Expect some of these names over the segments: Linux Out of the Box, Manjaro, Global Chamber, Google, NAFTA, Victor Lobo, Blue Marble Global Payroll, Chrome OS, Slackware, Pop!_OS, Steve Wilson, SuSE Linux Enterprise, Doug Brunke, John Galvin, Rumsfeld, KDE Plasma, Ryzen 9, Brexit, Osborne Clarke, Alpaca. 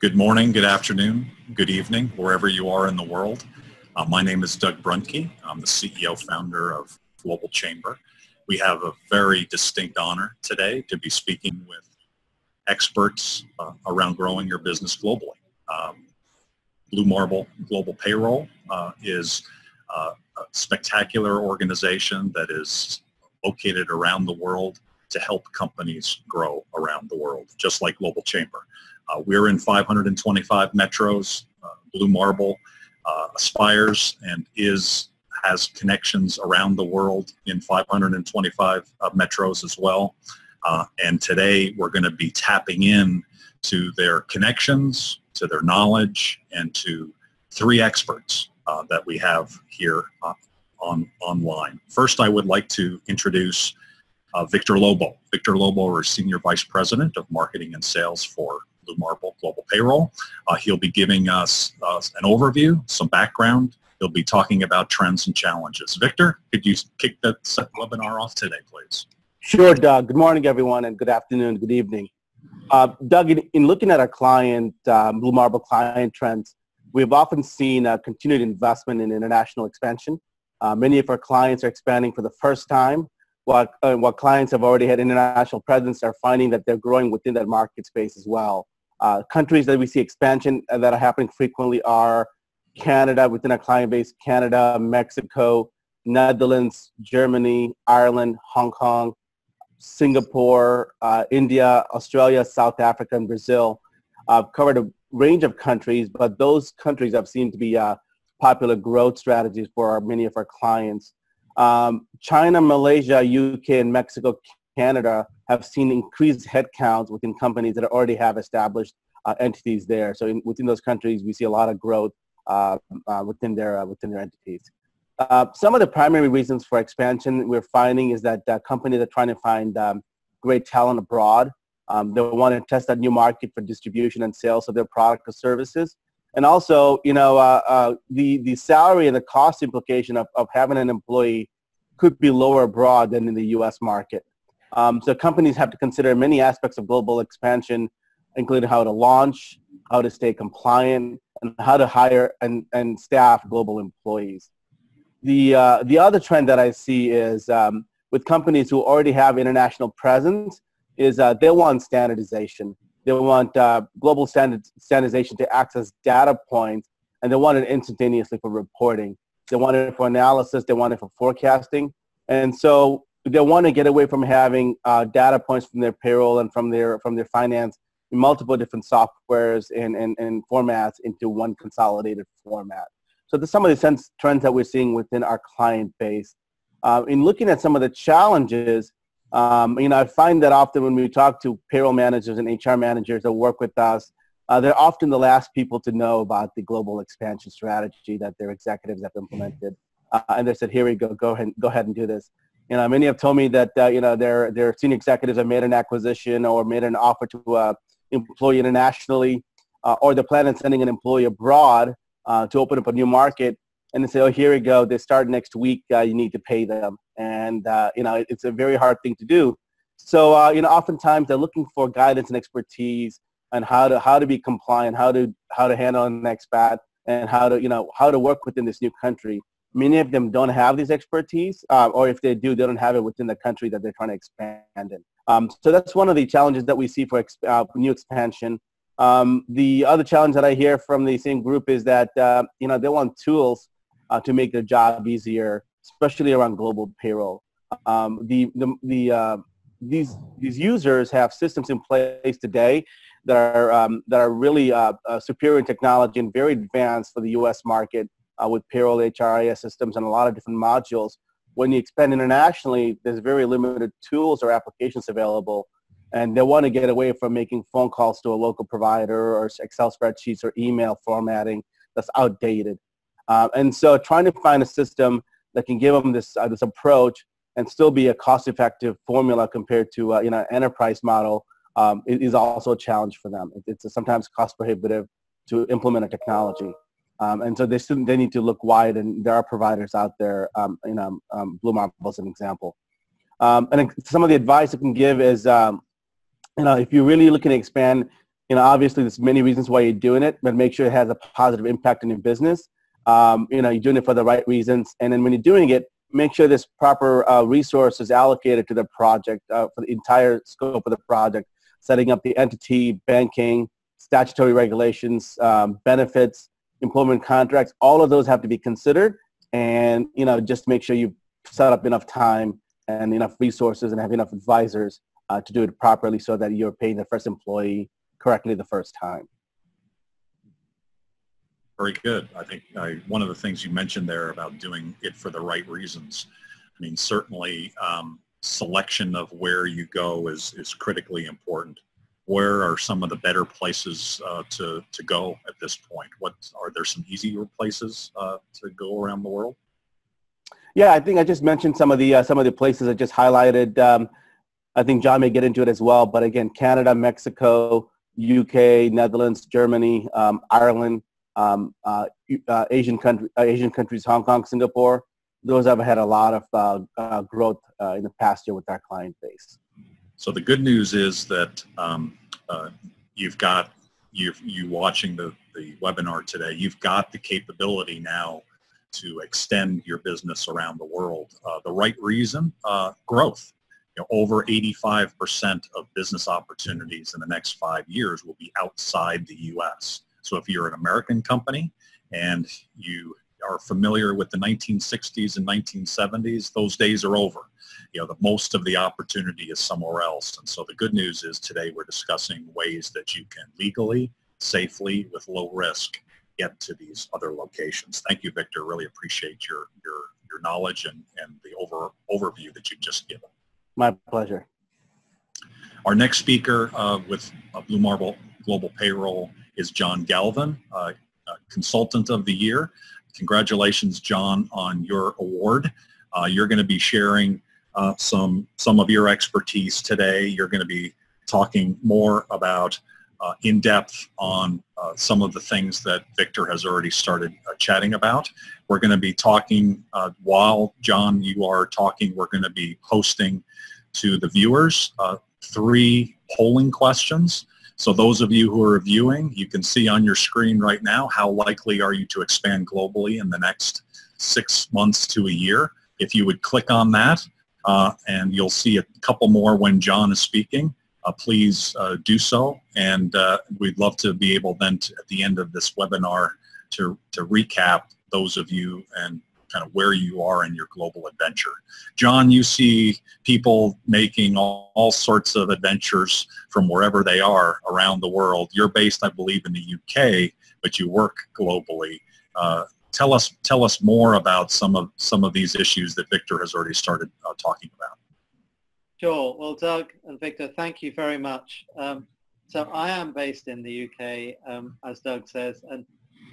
Good morning, good afternoon, good evening, wherever you are in the world. My name is Doug Brunke. I'm the CEO founder of Global Chamber. We have a very distinct honor today to be speaking with experts around growing your business globally. Blue Marble Global Payroll is a spectacular organization that is located around the world to help companies grow around the world, just like Global Chamber. We're in 525 metros. Blue Marble aspires and has connections around the world in 525 metros as well. And today we're going to be tapping in to their connections, to their knowledge, and to three experts that we have here online. First, I would like to introduce Victor Lobo. Victor Lobo is Senior Vice President of Marketing and Sales for Blue Marble Global Payroll. He'll be giving us an overview, some background. He'll be talking about trends and challenges. Victor, could you kick that webinar off today, please? Sure, Doug. Good morning, everyone, and good afternoon, good evening. Doug, in looking at our client, Blue Marble client trends, we've often seen a continued investment in international expansion. Many of our clients are expanding for the first time. While clients have already had international presence are finding that they're growing within that market space as well. Countries that we see expansion that are happening frequently are Canada, within our client base, Canada, Mexico, Netherlands, Germany, Ireland, Hong Kong, Singapore, India, Australia, South Africa, and Brazil. I've covered a range of countries, but those countries have seemed to be popular growth strategies for many of our clients. China, Malaysia, UK, and Mexico, Canada have seen increased headcounts within companies that already have established entities there. So within those countries, we see a lot of growth within their entities. Some of the primary reasons for expansion we're finding is that companies are trying to find great talent abroad. They want to test that new market for distribution and sales of their product or services. And also, you know, the salary and the cost implication of having an employee could be lower abroad than in the U.S. market. So companies have to consider many aspects of global expansion, including how to launch, how to stay compliant, and how to hire and staff global employees. The other trend that I see is with companies who already have international presence is they want standardization. They want global standardization to access data points, and they want it instantaneously for reporting. They want it for analysis. They want it for forecasting. And so they want to get away from having data points from their payroll and from their finance in multiple different softwares and formats into one consolidated format. So there's some of the trends that we're seeing within our client base. In looking at some of the challenges, you know, I find that often when we talk to payroll managers and HR managers that work with us, they're often the last people to know about the global expansion strategy that their executives have implemented. And they said, here we go, go ahead and do this. You know, many have told me that, you know, their senior executives have made an acquisition or made an offer to an employee internationally, or they're planning on sending an employee abroad to open up a new market. And they say, oh, here we go, they start next week, you need to pay them. And, you know, it's a very hard thing to do. So, you know, oftentimes they're looking for guidance and expertise on how to be compliant, how to handle an expat, and how to work within this new country. Many of them don't have this expertise, or if they do, they don't have it within the country that they're trying to expand in. So that's one of the challenges that we see for new expansion. The other challenge that I hear from the same group is that, you know, they want tools to make their job easier, especially around global payroll. These users have systems in place today that are really superior in technology and very advanced for the U.S. market with payroll, HRIS systems, and a lot of different modules. When you expand internationally, there's very limited tools or applications available, and they want to get away from making phone calls to a local provider or Excel spreadsheets or email formatting that's outdated. And so trying to find a system that can give them this approach and still be a cost-effective formula compared to you know, enterprise model is also a challenge for them. It's sometimes cost-prohibitive to implement a technology, and so they need to look wide. And there are providers out there. You know, Blue Marble is an example. And some of the advice I can give is, you know, if you're really looking to expand, You know, obviously there's many reasons why you're doing it, but make sure it has a positive impact on your business. You know, you're doing it for the right reasons. And then when you're doing it, make sure there's proper resources allocated to the project, for the entire scope of the project, setting up the entity, banking, statutory regulations, benefits, employment contracts. All of those have to be considered. And, you know, just make sure you set up enough time and enough resources and have enough advisors to do it properly so that you're paying the first employee correctly the first time. Very good. I think one of the things you mentioned there about doing it for the right reasons, I mean, certainly selection of where you go is critically important. Where are some of the better places to go at this point? What are there some easier places to go around the world? Yeah, I think I just mentioned some of the places I just highlighted. I think John may get into it as well, but again, Canada, Mexico, UK, Netherlands, Germany, Ireland, Asian countries, Hong Kong, Singapore. Those have had a lot of growth in the past year with our client base. So the good news is that you watching the webinar today, you've got the capability now to extend your business around the world. The right reason, growth. You know, over 85% of business opportunities in the next 5 years will be outside the U.S. So if you're an American company and you are familiar with the 1960s and 1970s, those days are over. You know, the most of the opportunity is somewhere else. And so the good news is today we're discussing ways that you can legally, safely, with low risk, get to these other locations. Thank you, Victor. Really appreciate your knowledge and the overview that you've just given. My pleasure. Our next speaker with Blue Marble Global Payroll is John Galvin, Consultant of the Year. Congratulations, John, on your award. You're going to be sharing some of your expertise today. You're going to be talking more about in depth on some of the things that Victor has already started chatting about. We're going to be talking, while John, you are talking, we're going to be posting to the viewers 3 polling questions. So those of you who are viewing, you can see on your screen right now, how likely are you to expand globally in the next 6 months to a year? If you would click on that, and you'll see a couple more when John is speaking. Please do so, and we'd love to be able then to, at the end of this webinar, to recap those of you and kind of where you are in your global adventure. John, you see people making all sorts of adventures from wherever they are around the world. You're based, I believe, in the UK, but you work globally. Tell us more about some of these issues that Victor has already started talking about. Sure. Well, Doug and Victor, thank you very much. So I am based in the UK, as Doug says, and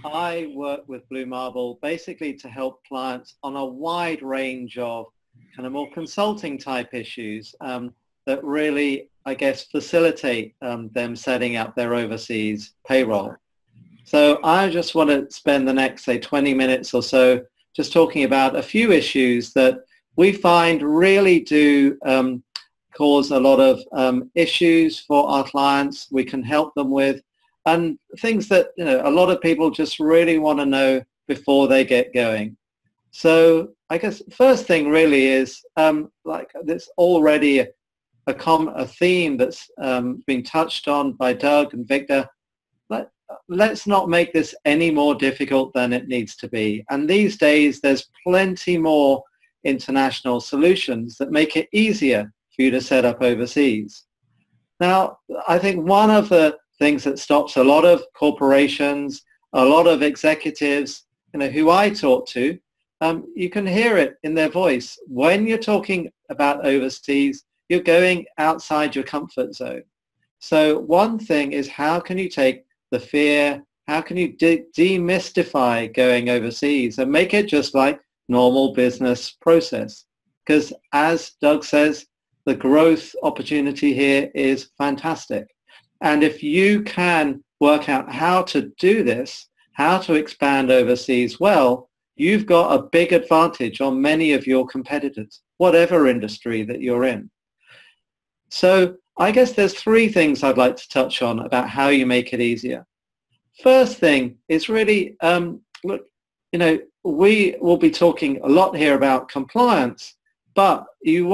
I work with Blue Marble basically to help clients on a wide range of kind of more consulting type issues that really, I guess, facilitate them setting up their overseas payroll. So I just want to spend the next, say, 20 minutes or so just talking about a few issues that we find really do cause a lot of issues for our clients. We can help them with, and things that, you know, a lot of people just really want to know before they get going. So I guess first thing really is like there's already a theme that's been touched on by Doug and Victor. Let's not make this any more difficult than it needs to be. And these days there's plenty more international solutions that make it easier for you to set up overseas. Now, I think one of the things that stops a lot of corporations, a lot of executives, you know, who I talk to, you can hear it in their voice. When you're talking about overseas, you're going outside your comfort zone. So one thing is, how can you take the fear, how can you demystify going overseas and make it just like normal business process? Because as Doug says, the growth opportunity here is fantastic. And if you can work out how to do this, how to expand overseas well, you've got a big advantage on many of your competitors, whatever industry that you're in. So I guess there's three things I'd like to touch on about how you make it easier. First thing is really, look, you know, we will be talking a lot here about compliance, but you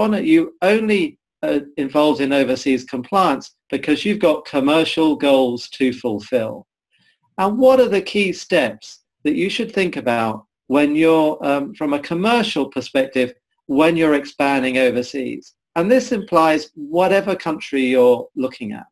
only are involved in overseas compliance because you've got commercial goals to fulfill. And what are the key steps that you should think about when you're, from a commercial perspective, when you're expanding overseas? And this implies whatever country you're looking at.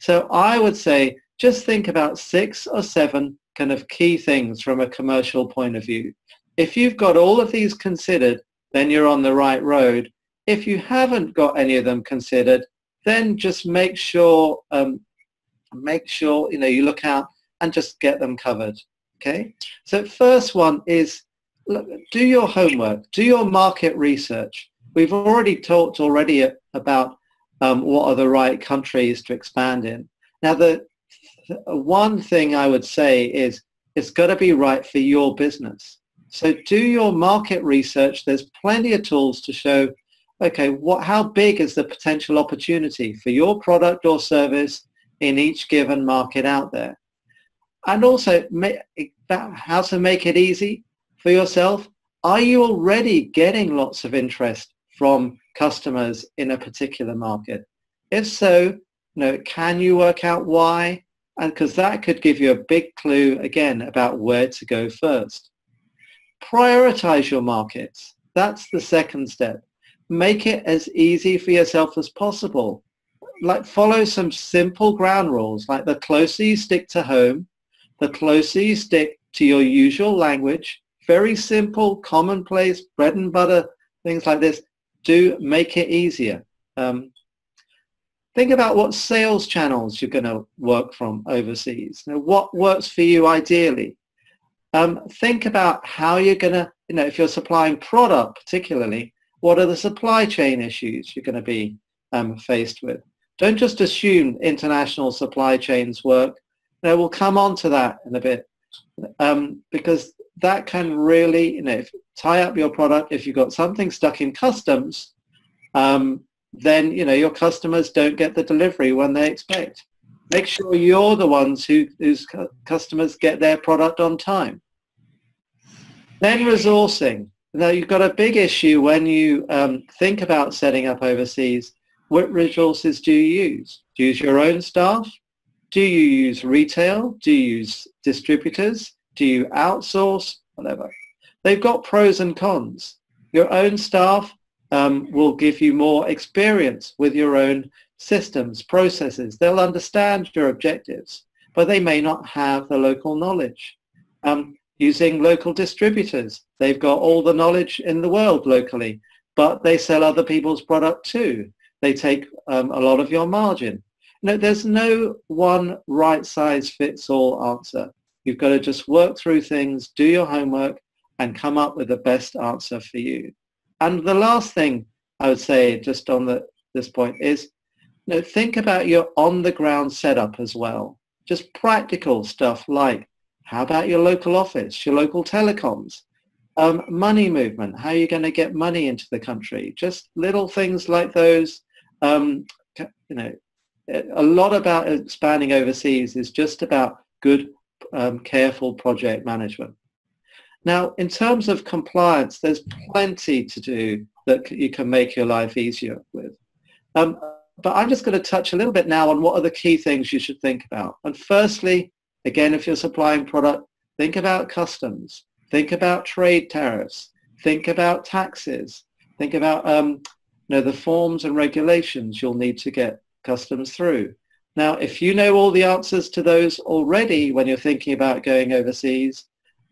So I would say just think about 6 or 7 kind of key things from a commercial point of view. If you've got all of these considered, then you're on the right road. If you haven't got any of them considered, then just make sure you know, you look out and just get them covered. Okay. So first one is, look, do your homework, do your market research. We've already talked about what are the right countries to expand in. Now, the one thing I would say is it's got to be right for your business. So do your market research. There's plenty of tools to show, okay, how big is the potential opportunity for your product or service in each given market out there? And also, how to make it easy for yourself. Are you already getting lots of interest from customers in a particular market? If so, you know, can you work out why? And because that could give you a big clue, again, about where to go first. Prioritize your markets. That's the second step. Make it as easy for yourself as possible. Like, follow some simple ground rules, like the closer you stick to home, the closer you stick to your usual language, very simple, commonplace, bread and butter, things like this, do make it easier. Think about what sales channels you're going to work from overseas. You know, what works for you ideally? Think about how you're going to, you know, if you're supplying product particularly, what are the supply chain issues you're going to be faced with? Don't just assume international supply chains work. You know, we'll come on to that in a bit, because that can really, you know, tie up your product. If you've got something stuck in customs, then, you know, your customers don't get the delivery when they expect. Make sure you're the ones whose customers get their product on time. Then resourcing. Now, you've got a big issue when you think about setting up overseas. What resources do you use? Do you use your own staff? Do you use retail? Do you use distributors? Do you outsource? Whatever. They've got pros and cons. Your own staff will give you more experience with your own systems, processes. They'll understand your objectives, but they may not have the local knowledge. Using local distributors, they've got all the knowledge in the world locally, but they sell other people's product too. They take a lot of your margin. No, there's no one right size fits all answer. You've got to just work through things, do your homework, and come up with the best answer for you. And the last thing I would say just on this point is, you know, think about your on-the-ground setup as well. Just practical stuff like, how about your local office, your local telecoms, money movement, how are you going to get money into the country? Just little things like those, you know. A lot about expanding overseas is just about good, careful project management. Now, in terms of compliance, there's plenty to do that you can make your life easier with. But I'm just going to touch a little bit now on what are the key things you should think about. And firstly, again, if you're supplying product, think about customs, think about trade tariffs, think about taxes, think about you know, the forms and regulations you'll need to get customs through. Now, if you know all the answers to those already when you're thinking about going overseas,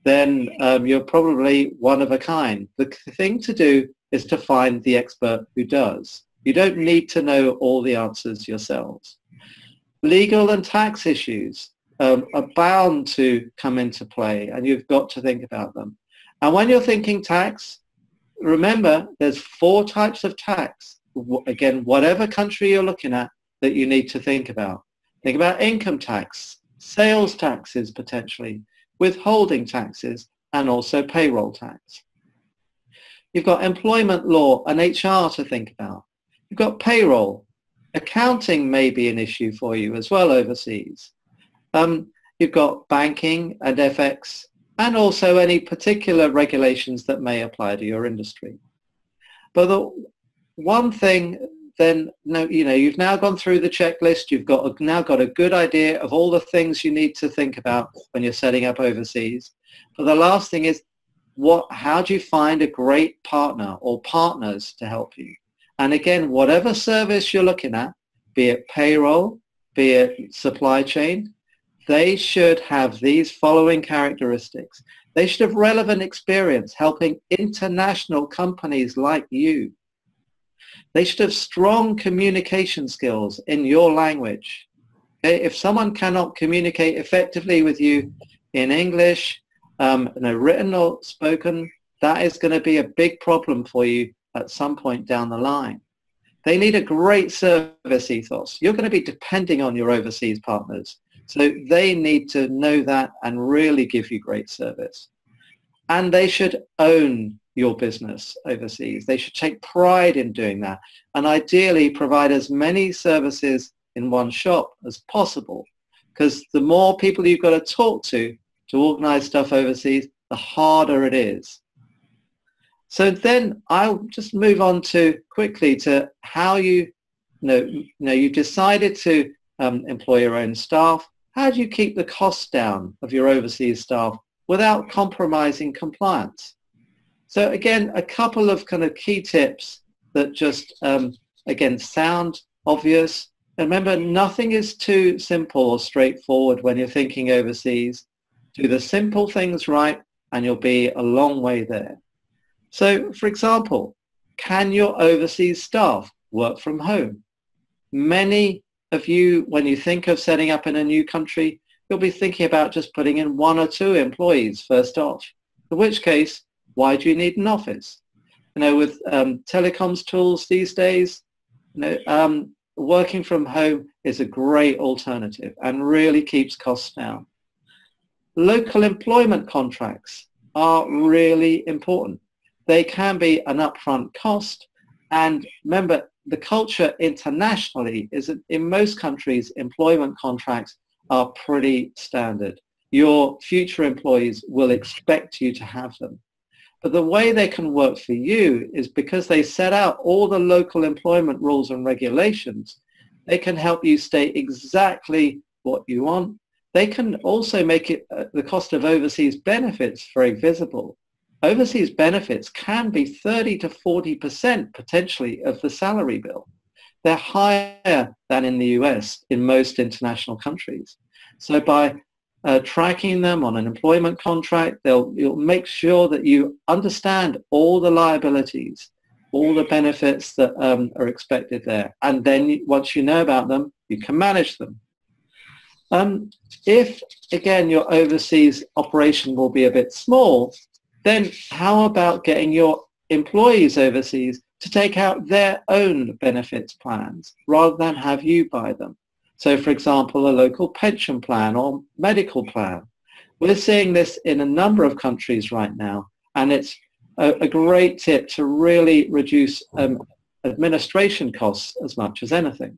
then you're probably one of a kind. The thing to do is to find the expert who does. You don't need to know all the answers yourselves. Legal and tax issues are bound to come into play, and you've got to think about them. And when you're thinking tax, remember there's 4 types of tax. Again, whatever country you're looking at, that you need to think about. Think about income tax, sales taxes potentially, withholding taxes, and also payroll tax. You've got employment law and HR to think about. You've got payroll. accounting may be an issue for you as well overseas. You've got banking and FX, and also any particular regulations that may apply to your industry. But the one thing then, you've now gone through the checklist, you've got, now got a good idea of all the things you need to think about when you're setting up overseas. But the last thing is, how do you find a great partner or partners to help you? And again, whatever service you're looking at, be it payroll, be it supply chain, they should have these following characteristics. They should have relevant experience helping international companies like you. They should have strong communication skills in your language. Okay? If someone cannot communicate effectively with you in English, in a written or spoken, that is going to be a big problem for you at some point down the line. They need a great service ethos. You're going to be depending on your overseas partners. So they need to know that and really give you great service. And they should own your business overseas. They should take pride in doing that, and ideally provide as many services in one shop as possible, because the more people you've got to talk to organize stuff overseas, the harder it is. So then I'll just move on to quickly to how you've decided to employ your own staff. How do you keep the costs down of your overseas staff without compromising compliance? So again, a couple of kind of key tips that just, again, sound obvious. And remember, nothing is too simple or straightforward when you're thinking overseas. Do the simple things right, and you'll be a long way there. So, for example, can your overseas staff work from home? Many of you, when you think of setting up in a new country, you'll be thinking about just putting in 1 or 2 employees first off, in which case, why do you need an office? You know, with telecoms tools these days, working from home is a great alternative and really keeps costs down. Local employment contracts are really important. They can be an upfront cost, and remember, the culture internationally is that in most countries, employment contracts are pretty standard. Your future employees will expect you to have them. But the way they can work for you is because they set out all the local employment rules and regulations, they can help you state exactly what you want. They can also make it, the cost of overseas benefits very visible. Overseas benefits can be 30 to 40% potentially of the salary bill. They're higher than in the US in most international countries. So by tracking them on an employment contract, you'll make sure that you understand all the liabilities, all the benefits that are expected there. And then once you know about them, you can manage them. If, again, your overseas operation will be a bit small, then how about getting your employees overseas to take out their own benefits plans rather than have you buy them? So, for example, a local pension plan or medical plan. We're seeing this in a number of countries right now, and it's a great tip to really reduce administration costs as much as anything.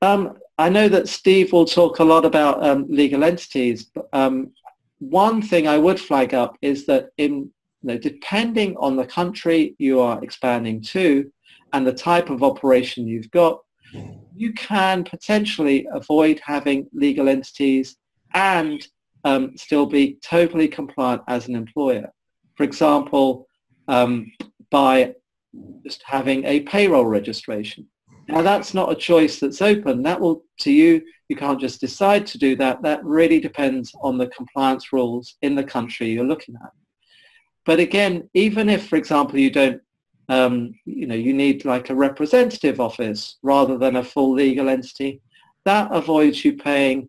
I know that Steve will talk a lot about legal entities, but one thing I would flag up is that depending on the country you are expanding to and the type of operation you've got, you can potentially avoid having legal entities and still be totally compliant as an employer. For example, by just having a payroll registration. Now, that's not a choice that's open. That will, to you, you can't just decide to do that. That really depends on the compliance rules in the country you're looking at. But again, even if, for example, you don't you need like a representative office rather than a full legal entity, that avoids you paying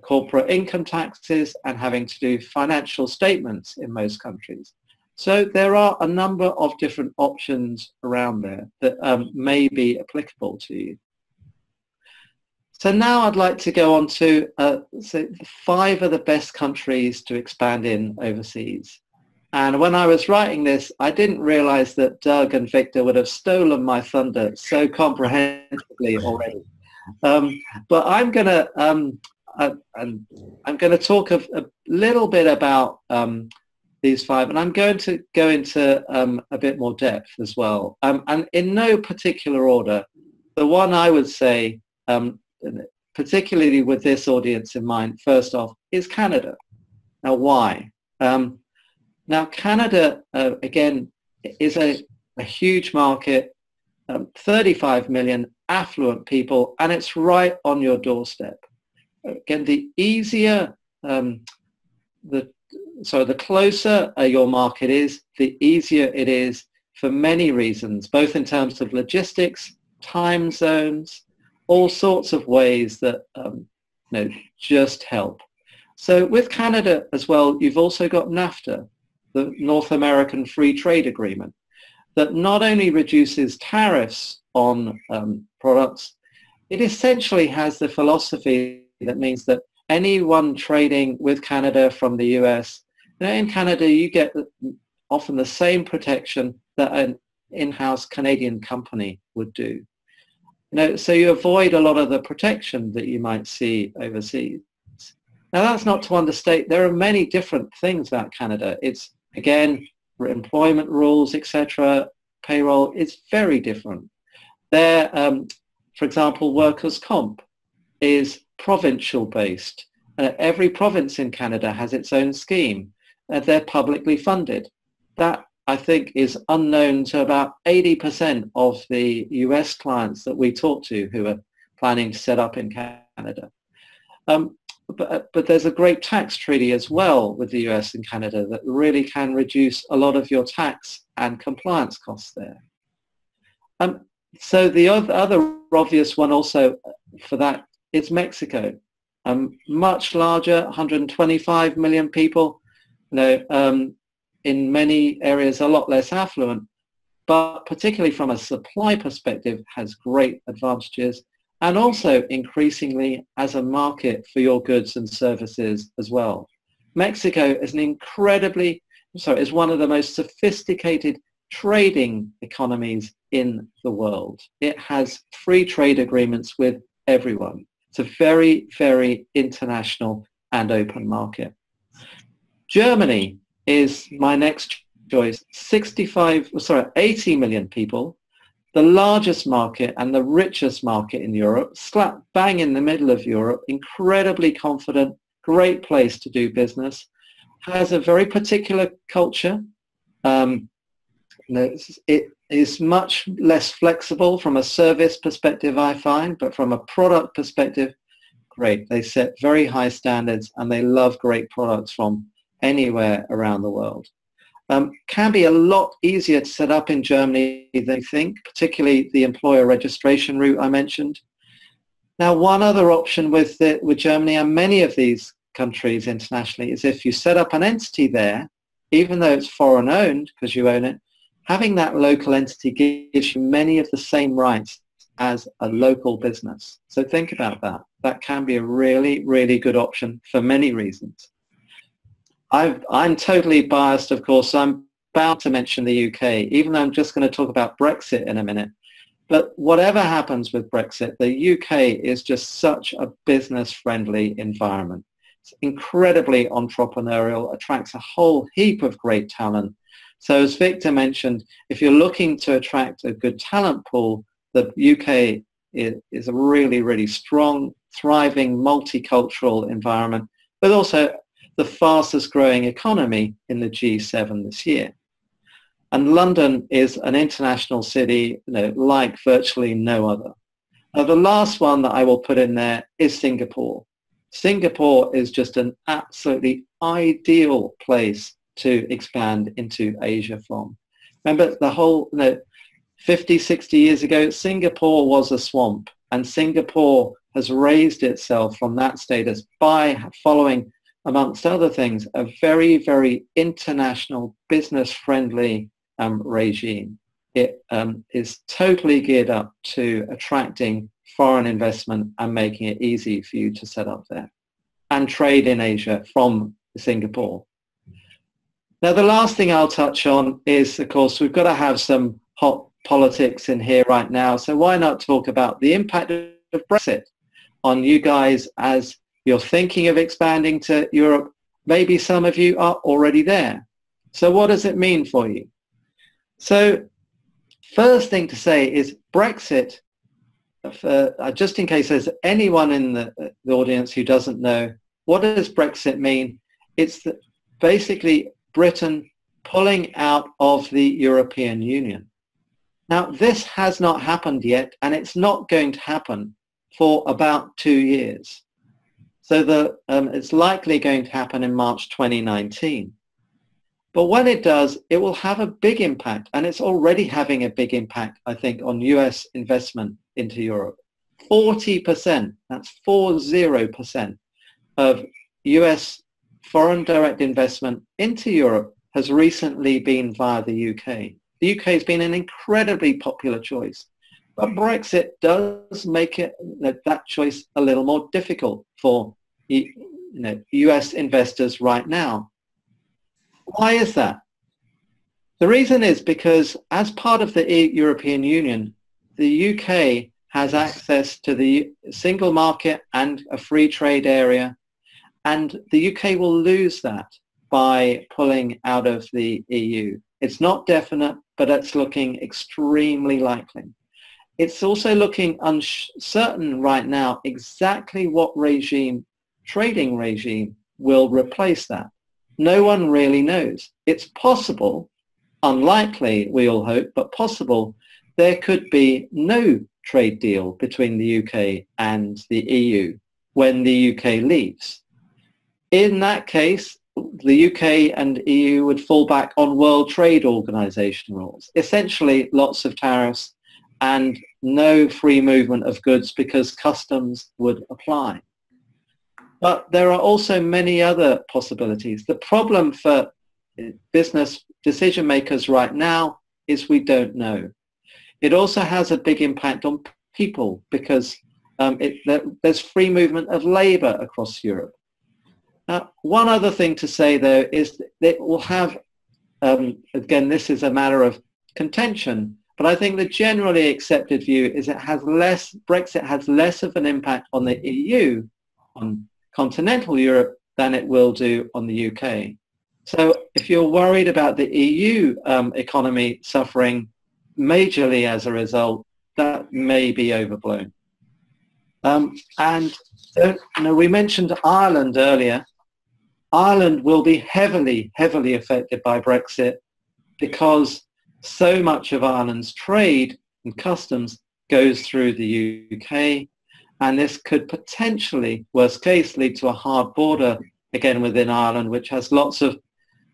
corporate income taxes and having to do financial statements in most countries. So there are a number of different options around there that may be applicable to you. So now I'd like to go on to 5 of the best countries to expand in overseas. And when I was writing this, I didn't realize that Doug and Victor would have stolen my thunder so comprehensively already. But I'm going to talk a little bit about these five, and I'm going to go into a bit more depth as well. And in no particular order, the one I would say, particularly with this audience in mind, first off, is Canada. Now, why? Now, Canada, again, is a huge market, 35 million affluent people, and it's right on your doorstep. Again, the easier, the closer your market is, the easier it is for many reasons, both in terms of logistics, time zones, all sorts of ways that just help. So with Canada as well, you've also got NAFTA, the North American Free Trade Agreement, that not only reduces tariffs on products, it essentially has the philosophy that means that anyone trading with Canada from the US, in Canada you get often the same protection that an in-house Canadian company would do. So you avoid a lot of the protection that you might see overseas. Now, that's not to understate. There are many different things about Canada. It's, again, employment rules, etc. Payroll is very different. There, for example, workers' comp is provincial based. Every province in Canada has its own scheme. They're publicly funded. That, I think, is unknown to about 80% of the US clients that we talk to who are planning to set up in Canada. But there's a great tax treaty as well with the US and Canada that really can reduce a lot of your tax and compliance costs there. So the other obvious one also for that is Mexico. Much larger, 125 million people. In many areas a lot less affluent, but particularly from a supply perspective has great advantages, and also increasingly as a market for your goods and services as well. Mexico is is one of the most sophisticated trading economies in the world. It has free trade agreements with everyone. It's a very, very international and open market. Germany is my next choice. 80 million people, the largest market and the richest market in Europe, slap bang in the middle of Europe, incredibly confident, great place to do business, has a very particular culture. It is much less flexible from a service perspective, I find, but from a product perspective, great. They set very high standards and they love great products from anywhere around the world. Can be a lot easier to set up in Germany than you think, particularly the employer registration route I mentioned. Now, one other option with Germany and many of these countries internationally is if you set up an entity there, even though it's foreign owned because you own it, having that local entity gives you many of the same rights as a local business. So think about that. That can be a really, really good option for many reasons. I'm totally biased, of course, so I'm bound to mention the UK, even though I'm just going to talk about Brexit in a minute. But whatever happens with Brexit, the UK is just such a business-friendly environment. It's incredibly entrepreneurial, attracts a whole heap of great talent. So as Victor mentioned, if you're looking to attract a good talent pool, the UK is a really, really strong, thriving, multicultural environment, but also the fastest growing economy in the G7 this year. And London is an international city like virtually no other. Now, the last one that I will put in there is Singapore. Singapore is just an absolutely ideal place to expand into Asia from. Remember the whole 50, 60 years ago, Singapore was a swamp, and Singapore has raised itself from that status by following, amongst other things, a very, very international, business-friendly regime. It is totally geared up to attracting foreign investment and making it easy for you to set up there and trade in Asia from Singapore. Now, the last thing I'll touch on is, of course, we've got to have some hot politics in here right now. So why not talk about the impact of Brexit on you guys as you're thinking of expanding to Europe? Maybe some of you are already there. So what does it mean for you? So first thing to say is Brexit, just in case there's anyone in the audience who doesn't know, what does Brexit mean? It's basically Britain pulling out of the European Union. Now, this has not happened yet, and it's not going to happen for about 2 years. So it's likely going to happen in March 2019. But when it does, it will have a big impact, and it's already having a big impact, I think, on US investment into Europe. 40%, that's 40%, of US foreign direct investment into Europe has recently been via the UK. The UK has been an incredibly popular choice, but Brexit does make it, that choice a little more difficult for US investors right now. Why is that? The reason is because as part of the European Union, the UK has access to the single market and a free trade area, and the UK will lose that by pulling out of the EU. It's not definite, but it's looking extremely likely. It's also looking uncertain right now exactly what regime, trading regime, will replace that. No one really knows. It's possible, unlikely we all hope, but possible there could be no trade deal between the UK and the EU when the UK leaves. In that case, the UK and EU would fall back on World Trade Organization rules, essentially lots of tariffs and no free movement of goods because customs would apply. But there are also many other possibilities. The problem for business decision makers right now is we don't know. It also has a big impact on people because there's free movement of labor across Europe. Now, one other thing to say, though, is that it will have, again, this is a matter of contention, but I think the generally accepted view is it has less, Brexit has less of an impact on the EU, on continental Europe, than it will do on the UK. So if you're worried about the EU economy suffering majorly as a result, that may be overblown. We mentioned Ireland earlier. Ireland will be heavily, heavily affected by Brexit because so much of Ireland's trade and customs goes through the UK, and this could potentially, worst case, lead to a hard border again within Ireland, which has lots of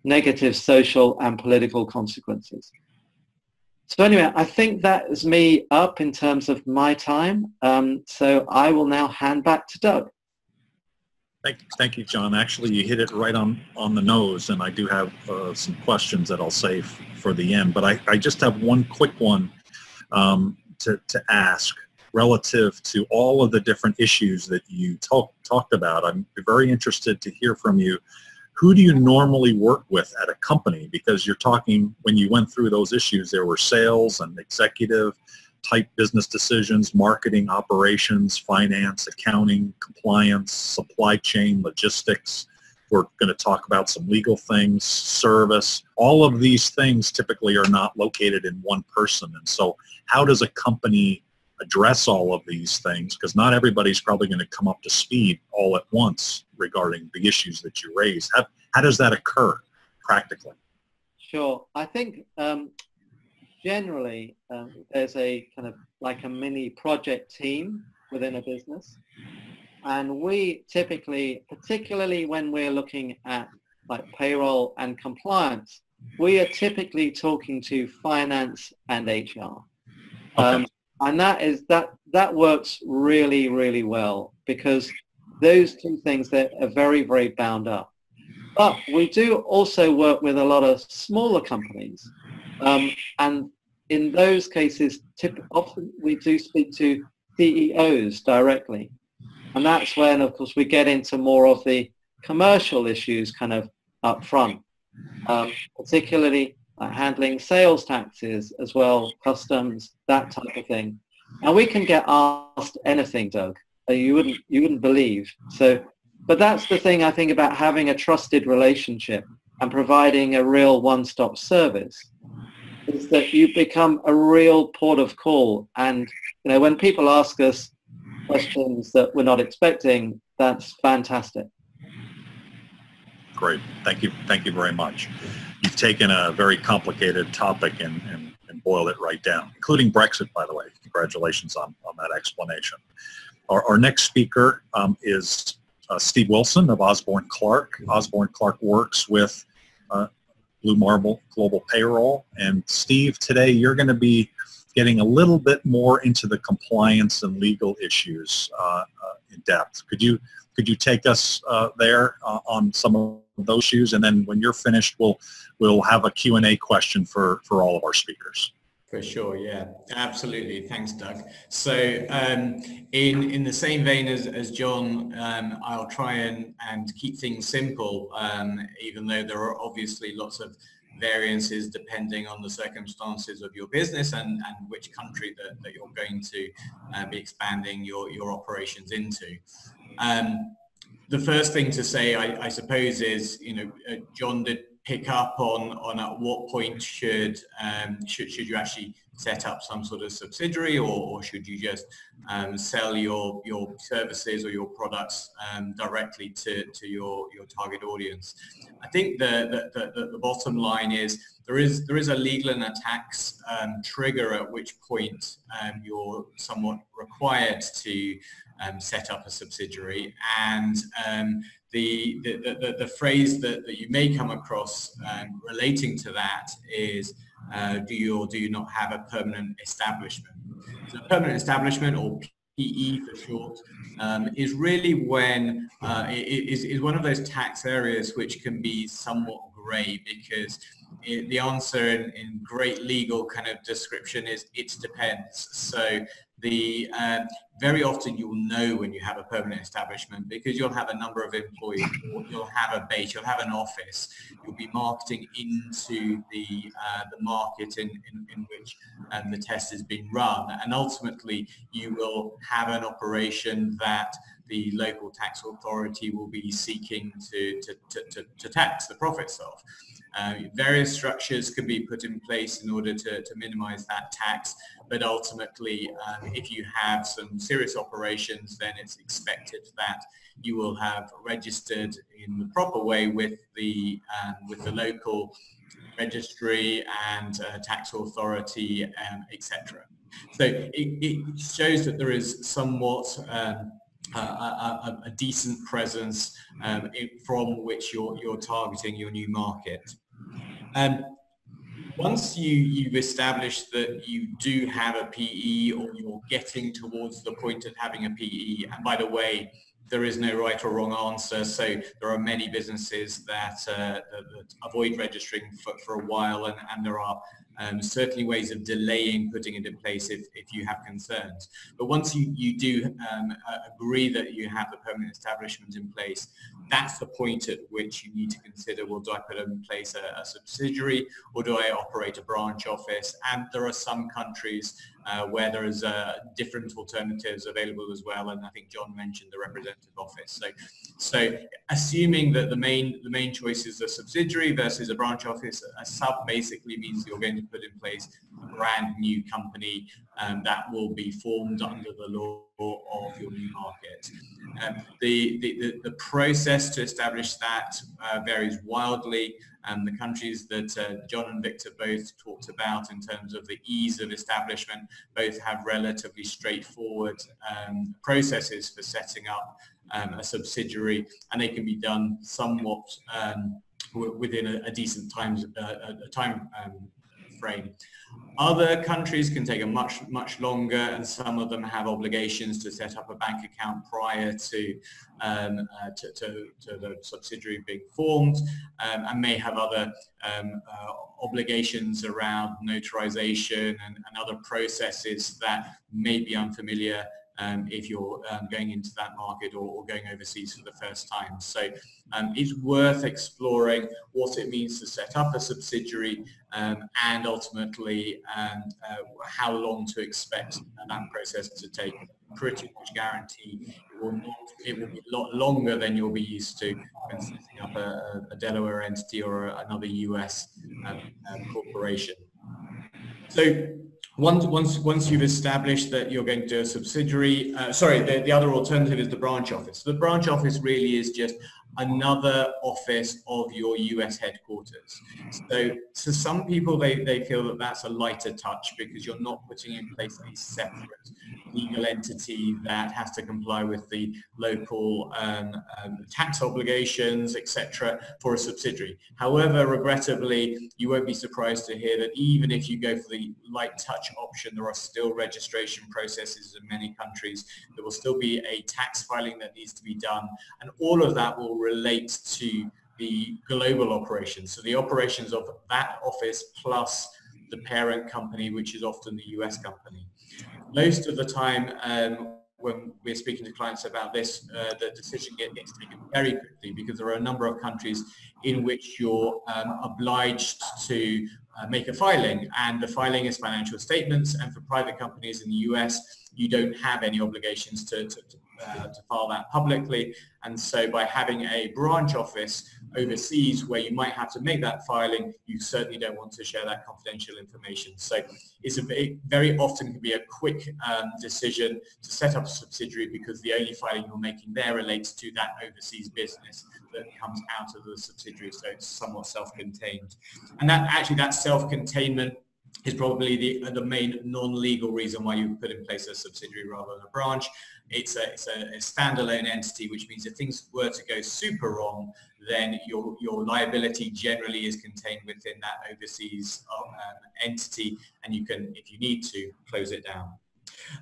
negative social and political consequences. So anyway, I think that is me up in terms of my time. So I will now hand back to Doug. Thank you, John. Actually, you hit it right on the nose, and I do have some questions that I'll save for the end. But I just have one quick one to ask relative to all of the different issues that you talked about. I'm very interested to hear from you. Who do you normally work with at a company? Because you're talking, when you went through those issues, there were sales and executive type business decisions, marketing, operations, finance, accounting, compliance, supply chain, logistics. We're going to talk about some legal things, service. All of these things typically are not located in one person. And so how does a company address all of these things, because not everybody's probably going to come up to speed all at once regarding the issues that you raise. How does that occur practically? Sure. I think generally there's a kind of like a mini project team within a business, and we typically, particularly when we're looking at like payroll and compliance, we are typically talking to finance and HR. Okay. And that works really, really well because those two things, they're very, very bound up. But we do also work with a lot of smaller companies. And in those cases, often we do speak to CEOs directly. And that's when, of course, we get into more of the commercial issues kind of up front. particularly handling sales taxes as well, customs, that type of thing. And we can get asked anything, Doug, you wouldn't believe. So, but that's the thing I think about having a trusted relationship and providing a real one-stop service, is that you become a real port of call. And you know, when people ask us questions that we're not expecting, that's fantastic. Great. Thank you very much. You've taken a very complicated topic and boiled it right down, including Brexit, by the way. Congratulations on that explanation. Our next speaker is Steve Wilson of Osborne Clarke. Osborne Clarke works with Blue Marble Global Payroll. And Steve, today you're going to be getting a little bit more into the compliance and legal issues in depth. Could you take us there on some of those issues? And then when you're finished, we'll have a Q&A question for all of our speakers. For sure, yeah, absolutely. Thanks, Doug. So in the same vein as John, I'll try and keep things simple, even though there are obviously lots of variances depending on the circumstances of your business and which country that you're going to be expanding your operations into. The first thing to say, I suppose, is, you know, John did pick up on at what point should you actually set up some sort of subsidiary, or should you just sell your services or your products directly to your target audience? I think the bottom line is there is a legal and a tax trigger at which point you're somewhat required to set up a subsidiary, and the phrase that you may come across relating to that is do you or do you not have a permanent establishment? So a permanent establishment, or PE for short, is really when it is one of those tax areas which can be somewhat grey, because the answer in great legal kind of description is it depends. So very often you'll know when you have a permanent establishment, because you'll have a number of employees, you'll have a base, you'll have an office, you'll be marketing into the market in which the test is being run, and ultimately you will have an operation that the local tax authority will be seeking to tax the profits of. Various structures can be put in place in order to minimize that tax, but ultimately if you have some serious operations, then it's expected that you will have registered in the proper way with the local registry and tax authority, etc. So it shows that there is somewhat a decent presence from which you're targeting your new market. Once you've established that you do have a PE, or you're getting towards the point of having a PE, and by the way, there is no right or wrong answer, so there are many businesses that avoid registering for a while, and there are certainly ways of delaying putting it in place if you have concerns. But once you do agree that you have the permanent establishment in place, that's the point at which you need to consider, well, do I put in place a subsidiary, or do I operate a branch office? And there are some countries where there is different alternatives available as well, and I think John mentioned the representative office. So assuming that the main choice is a subsidiary versus a branch office, a sub basically means you're going to put in place a brand new company that will be formed under the law of your new market. The process to establish that varies wildly. The countries that John and Victor both talked about in terms of the ease of establishment both have relatively straightforward processes for setting up a subsidiary, and they can be done somewhat within a decent time frame. Other countries can take a much longer, and some of them have obligations to set up a bank account prior to the subsidiary being formed, and may have other obligations around notarization and other processes that may be unfamiliar if you're going into that market or going overseas for the first time. So it's worth exploring what it means to set up a subsidiary and ultimately how long to expect that process to take. Pretty much guarantee it will be a lot longer than you'll be used to when setting up a Delaware entity or another US corporation. So once you've established that you're going to do a subsidiary, the other alternative is the branch office. So the branch office really is just another office of your US headquarters. So to some people, they feel that that's a lighter touch because you're not putting in place a separate legal entity that has to comply with the local tax obligations, etc. for a subsidiary. However, regrettably, you won't be surprised to hear that even if you go for the light touch option, there are still registration processes in many countries. There will still be a tax filing that needs to be done, and all of that will relate to the global operations. So the operations of that office plus the parent company, which is often the US company. Most of the time when we're speaking to clients about this, the decision gets taken very quickly because there are a number of countries in which you're obliged to make a filing, and the filing is financial statements, and for private companies in the US, you don't have any obligations to file that publicly. And so by having a branch office overseas where you might have to make that filing, you certainly don't want to share that confidential information. So it very often can be a quick decision to set up a subsidiary because the only filing you're making there relates to that overseas business that comes out of the subsidiary, so it's somewhat self-contained. And that self-containment is probably the main non-legal reason why you put in place a subsidiary rather than a branch. It's a standalone entity, which means if things were to go super wrong, then your liability generally is contained within that overseas entity, and you can, if you need to, close it down.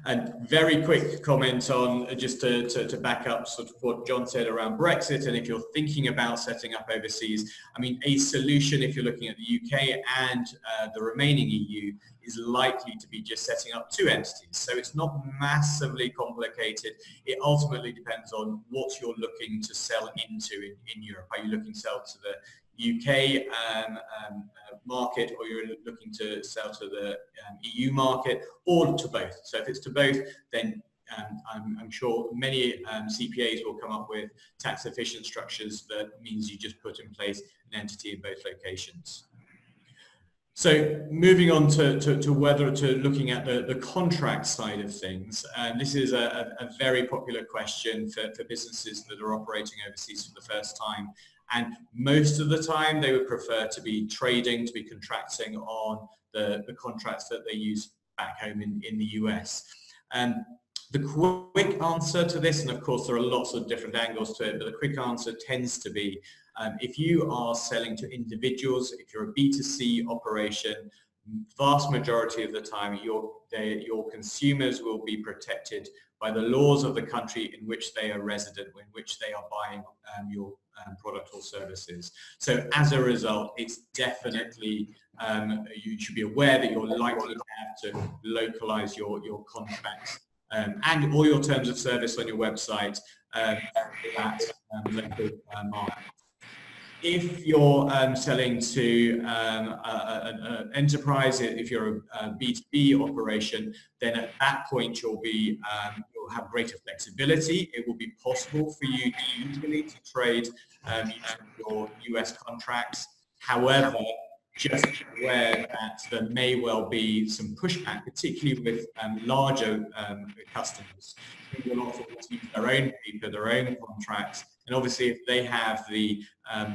And very quick comment on just to back up sort of what John said around Brexit, and if you're thinking about setting up overseas, I mean, a solution if you're looking at the UK and the remaining EU is likely to be just setting up two entities. So it's not massively complicated. It ultimately depends on what you're looking to sell into in Europe. Are you looking to sell to the UK market, or you're looking to sell to the EU market, or to both? So if it's to both, then I'm sure many CPAs will come up with tax efficient structures that means you just put in place an entity in both locations. So moving on to looking at the contract side of things, this is a very popular question for businesses that are operating overseas for the first time. And most of the time, they would prefer to be trading, to be contracting on the contracts that they use back home in the US. The quick answer to this, and of course, there are lots of different angles to it, but the quick answer tends to be, if you are selling to individuals, if you're a B2C operation, vast majority of the time, your consumers will be protected by the laws of the country in which they are resident, in which they are buying your product or services. So as a result, it's definitely, you should be aware that you're likely to have to localize your contracts and all your terms of service on your website at local market. If you're selling to an enterprise, if you're a B2B operation, then at that point you'll have greater flexibility. It will be possible for you usually to trade your US contracts. However, just be aware that there may well be some pushback, particularly with larger customers who will often use their own paper, their own contracts. And obviously, if they have the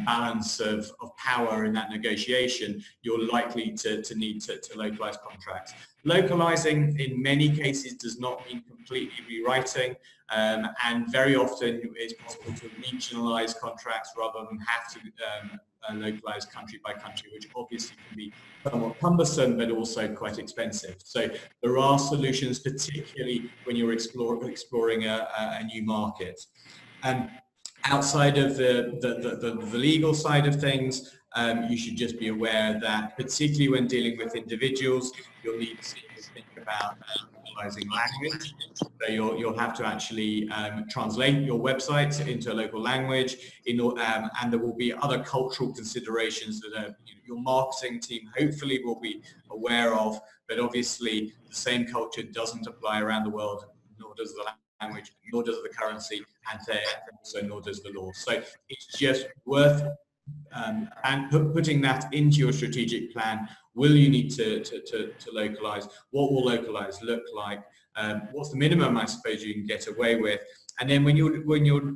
balance of power in that negotiation, you're likely to need to localize contracts. Localizing, in many cases, does not mean completely rewriting, and very often it's possible to regionalize contracts rather than have to localized country by country, which obviously can be somewhat cumbersome but also quite expensive. So there are solutions, particularly when you're exploring a new market. Outside of the legal side of things, you should just be aware that particularly when dealing with individuals, you'll need to think about localizing language. So you'll have to actually translate your website into a local language, and there will be other cultural considerations that are, your marketing team hopefully will be aware of, but obviously the same culture doesn't apply around the world, nor does the language, nor does the currency, and also nor does the law. So it's just worth and putting that into your strategic plan. Will you need to localize? What will localize look like? What's the minimum I suppose you can get away with? And then when your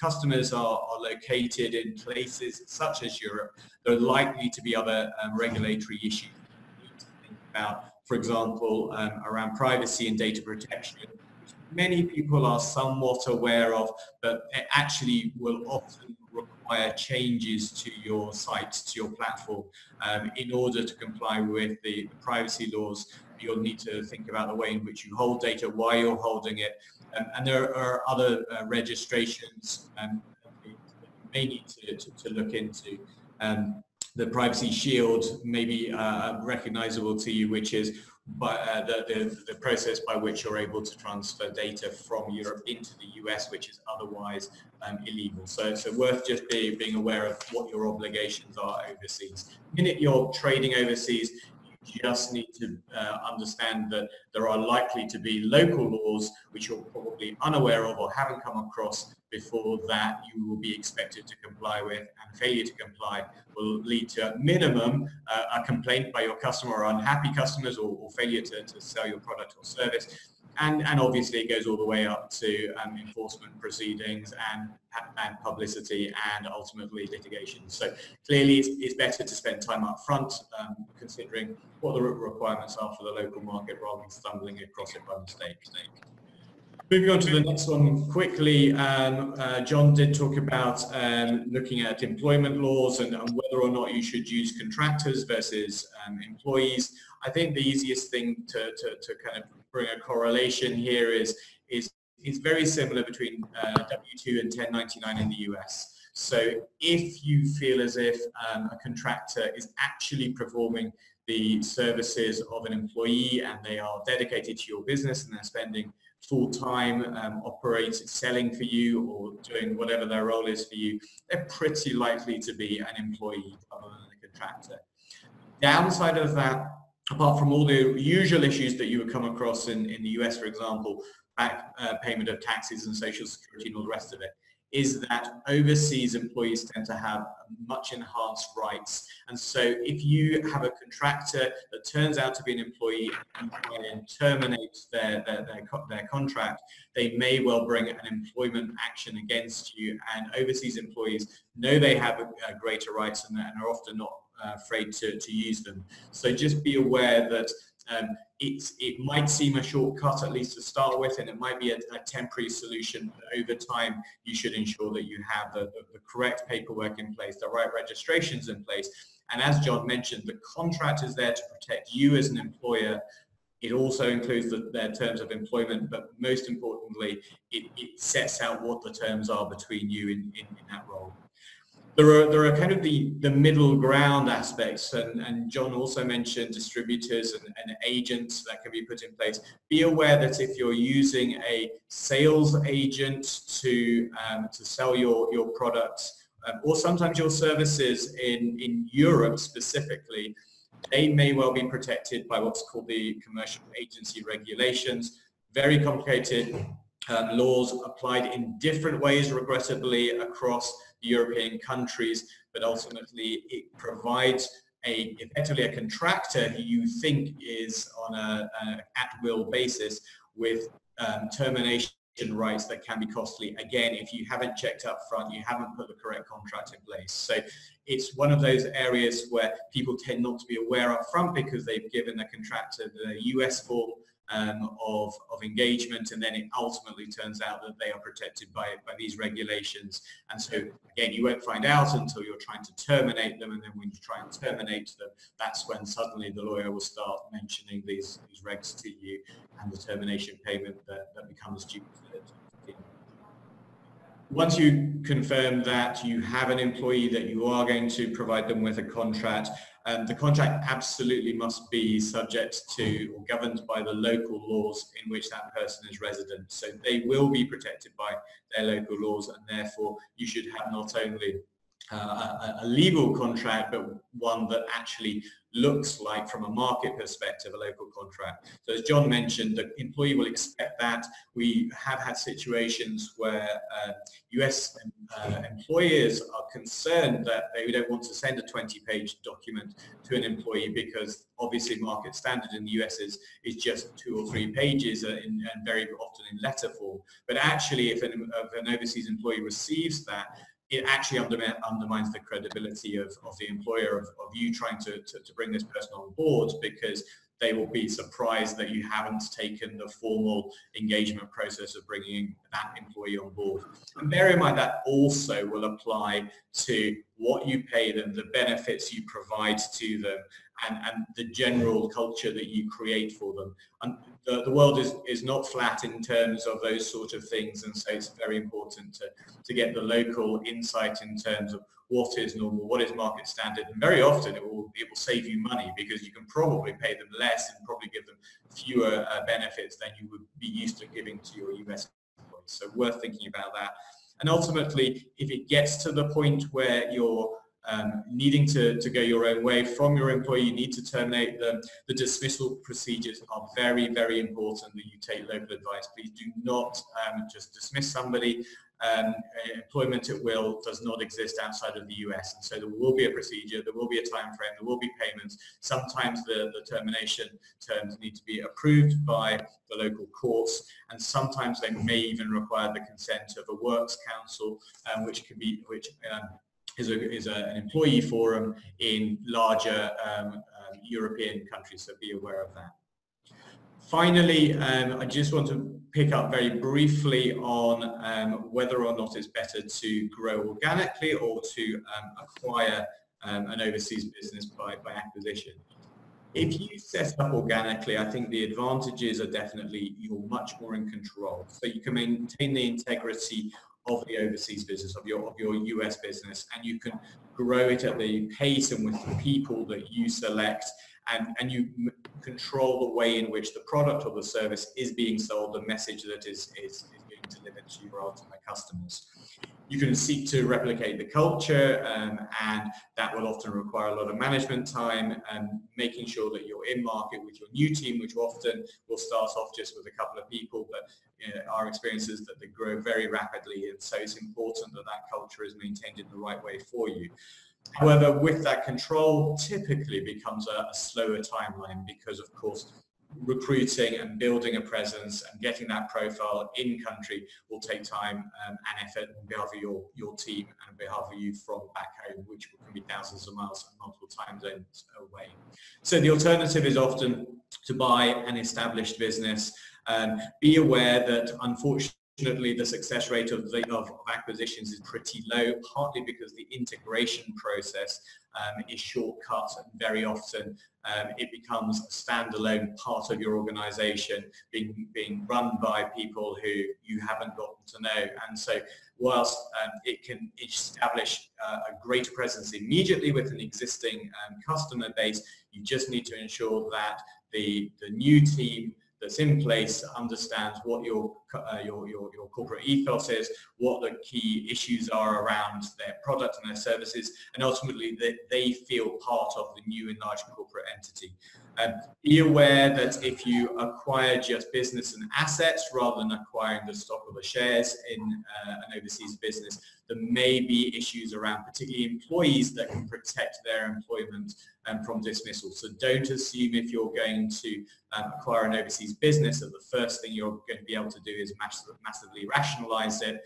customers are located in places such as Europe, there are likely to be other regulatory issues you need to think about. For example, around privacy and data protection, which many people are somewhat aware of, but it actually will often require changes to your site, to your platform, in order to comply with the privacy laws. You'll need to think about the way in which you hold data, why you're holding it, and there are other registrations you may need to look into. The privacy shield may be recognizable to you, which is the process by which you're able to transfer data from Europe into the US, which is otherwise illegal. So worth just being aware of what your obligations are overseas. The minute you're trading overseas, you just need to understand that there are likely to be local laws which you're probably unaware of or haven't come across before that you will be expected to comply with, and failure to comply will lead to, at minimum, a complaint by your customer or unhappy customers, or failure to sell your product or service. And obviously it goes all the way up to enforcement proceedings and publicity and ultimately litigation. So clearly it's better to spend time up front considering what the requirements are for the local market rather than stumbling across it by mistake. Moving on to the next one quickly, John did talk about looking at employment laws and whether or not you should use contractors versus employees. I think the easiest thing to kind of bring a correlation here is very similar between W-2 and 1099 in the US. So if you feel as if a contractor is actually performing the services of an employee and they are dedicated to your business and they're spending full-time selling for you or doing whatever their role is for you, they're pretty likely to be an employee rather than a contractor. Downside of that, apart from all the usual issues that you would come across in the US, for example, back payment of taxes and social security and all the rest of it, is that overseas employees tend to have much enhanced rights. And so if you have a contractor that turns out to be an employee and terminate their contract, they may well bring an employment action against you, and overseas employees know they have a greater rights and are often not afraid to use them. So just be aware that it might seem a shortcut, at least to start with, and it might be a temporary solution, but over time you should ensure that you have the correct paperwork in place, the right registrations in place, and as John mentioned, the contract is there to protect you as an employer. It also includes their terms of employment, but most importantly it sets out what the terms are between you in that role. There are kind of the middle ground aspects, and John also mentioned distributors and agents that can be put in place. Be aware that if you're using a sales agent to sell your products or sometimes your services in Europe specifically, they may well be protected by what's called the commercial agency regulations. Very complicated laws applied in different ways, regrettably, across European countries, but ultimately it provides effectively a contractor who you think is on an at-will basis with termination rights that can be costly, again, if you haven't checked up front, you haven't put the correct contract in place. So it's one of those areas where people tend not to be aware up front because they've given the contractor the US form of engagement, and then it ultimately turns out that they are protected by these regulations. And so again, you won't find out until you're trying to terminate them, and then when you try and terminate them, that's when suddenly the lawyer will start mentioning these regs to you and the termination payment that becomes due. Once you confirm that you have an employee that you are going to provide them with a contract, the contract absolutely must be subject to or governed by the local laws in which that person is resident. So they will be protected by their local laws, and therefore you should have not only a legal contract, but one that actually looks like, from a market perspective, a local contract. So as John mentioned, the employee will expect that. We have had situations where US employers are concerned that they don't want to send a 20-page document to an employee because obviously market standard in the US is just 2 or 3 pages and very often in letter form. But actually if an overseas employee receives that, it actually undermines the credibility of the employer, of you trying to bring this person on board, because they will be surprised that you haven't taken the formal engagement process of bringing that employee on board. And bear in mind that also will apply to what you pay them, the benefits you provide to them, and the general culture that you create for them. And the world is not flat in terms of those sort of things, and so it's very important to get the local insight in terms of what is normal, what is market standard, and very often it will save you money, because you can probably pay them less and probably give them fewer benefits than you would be used to giving to your US employees. So worth thinking about that. And ultimately, if it gets to the point where you're needing to go your own way from your employee, you need to terminate them. The dismissal procedures are very, very important, that you take local advice. Please do not just dismiss somebody. Employment at will does not exist outside of the US, and so there will be a procedure, there will be a time frame, there will be payments. Sometimes the termination terms need to be approved by the local courts, and sometimes they may even require the consent of a works council, which is an employee forum in larger European countries, so be aware of that. Finally, I just want to pick up very briefly on whether or not it's better to grow organically or to acquire an overseas business by acquisition. If you set up organically, I think the advantages are definitely you're much more in control. So you can maintain the integrity of the overseas business, of your US business, and you can grow it at the pace and with the people that you select, and you control the way in which the product or the service is being sold, the message that is being delivered to your ultimate customers. You can seek to replicate the culture, and that will often require a lot of management time and making sure that you're in market with your new team, which often will start off just with a couple of people, but our experience is that they grow very rapidly, and so it's important that that culture is maintained in the right way for you. However, with that control typically becomes a slower timeline, because of course recruiting and building a presence and getting that profile in country will take time and effort on behalf of your team and on behalf of you from back home, which can be thousands of miles and multiple time zones away. So the alternative is often to buy an established business. Be aware that unfortunately, the success rate of acquisitions is pretty low, partly because the integration process is shortcut, and very often it becomes a standalone part of your organization being run by people who you haven't gotten to know. And so whilst it can establish a greater presence immediately with an existing customer base, you just need to ensure that the new team that's in place understands what your corporate ethos is, what the key issues are around their product and their services, and ultimately that they feel part of the new enlarged corporate entity. Be aware that if you acquire just business and assets rather than acquiring the stock or the shares in an overseas business, there may be issues around particularly employees that can protect their employment from dismissal. So don't assume if you're going to acquire an overseas business that the first thing you're going to be able to do is massively rationalize it,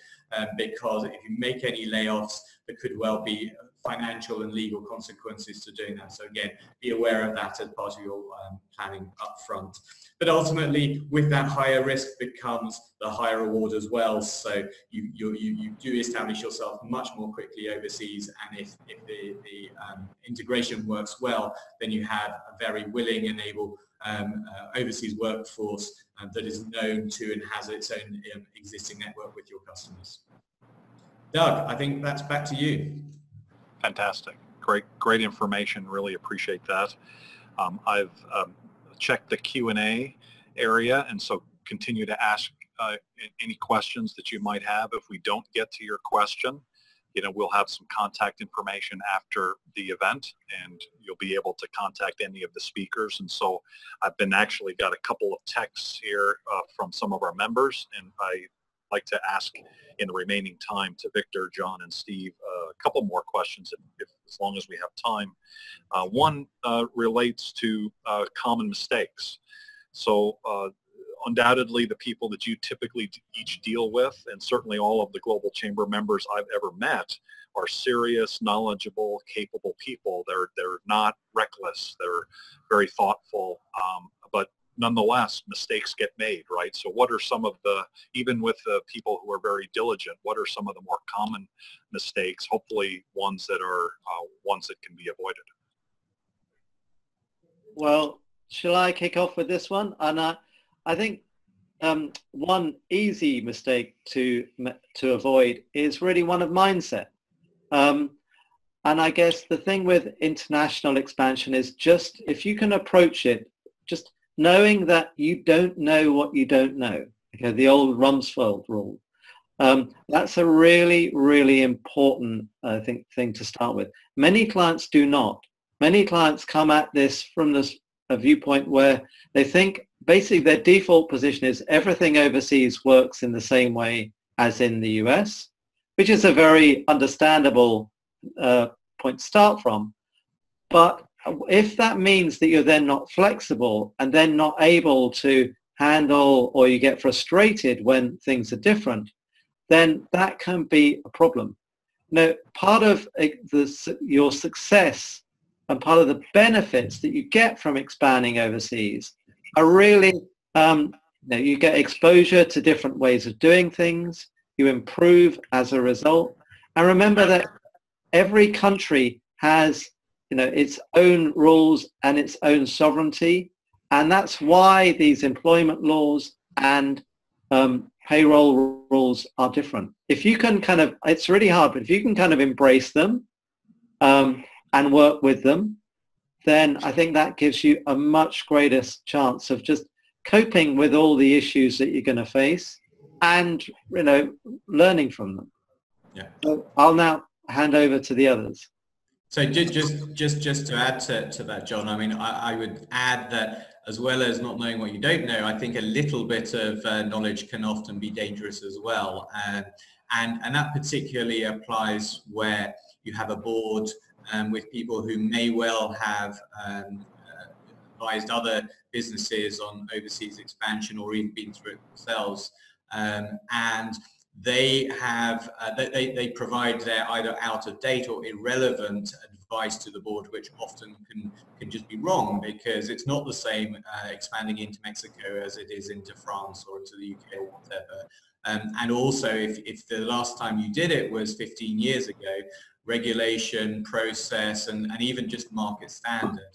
because if you make any layoffs, there could well be financial and legal consequences to doing that. So again, be aware of that as part of your planning up front. But ultimately, with that higher risk becomes the higher reward as well. So you do establish yourself much more quickly overseas, and if the integration works well, then you have a very willing and able overseas workforce that is known to and has its own existing network with your customers. Doug, I think that's back to you. Fantastic. Great information. Really appreciate that. I've checked the Q&A area, and so continue to ask any questions that you might have. If we don't get to your question, you know, we'll have some contact information after the event, and you'll be able to contact any of the speakers. And so I've been actually got a couple of texts here from some of our members, and I'd like to ask in the remaining time to Victor, John, and Steve a couple more questions if, as long as we have time. One relates to common mistakes. So undoubtedly, the people that you typically each deal with, and certainly all of the Global Chamber members I've ever met, are serious, knowledgeable, capable people. They're not reckless. They're very thoughtful. But nonetheless, mistakes get made, right? So what are some of the, even with the people who are very diligent, what are some of the more common mistakes, hopefully ones that are ones that can be avoided? Well, shall I kick off with this one, Anna? I think one easy mistake to avoid is really one of mindset. And I guess the thing with international expansion is just, if you can approach it, just knowing that you don't know what you don't know, okay, the old Rumsfeld rule. That's a really, really important, I think, thing to start with. Many clients do not. Many clients come at this from this viewpoint where they think, basically their default position is everything overseas works in the same way as in the US, which is a very understandable point to start from. But if that means that you're then not flexible and then not able to handle, or you get frustrated when things are different, then that can be a problem. Now, part of your success and part of the benefits that you get from expanding overseas are really, you get exposure to different ways of doing things, you improve as a result. And remember that every country has, you know, its own rules and its own sovereignty. And that's why these employment laws and payroll rules are different. If you can kind of, it's really hard, but if you can kind of embrace them and work with them, then I think that gives you a much greater chance of just coping with all the issues that you're going to face and, you know, learning from them. Yeah. So I'll now hand over to the others. So just to add to that, John, I mean, I would add that as well as not knowing what you don't know, I think a little bit of knowledge can often be dangerous as well. And that particularly applies where you have a board with people who may well have advised other businesses on overseas expansion or even been through it themselves, and they have they provide their either out of date or irrelevant advice to the board, which often can just be wrong, because it's not the same expanding into Mexico as it is into France or to the UK or whatever. And also, if the last time you did it was 15 years ago, regulation, process, and even just market standard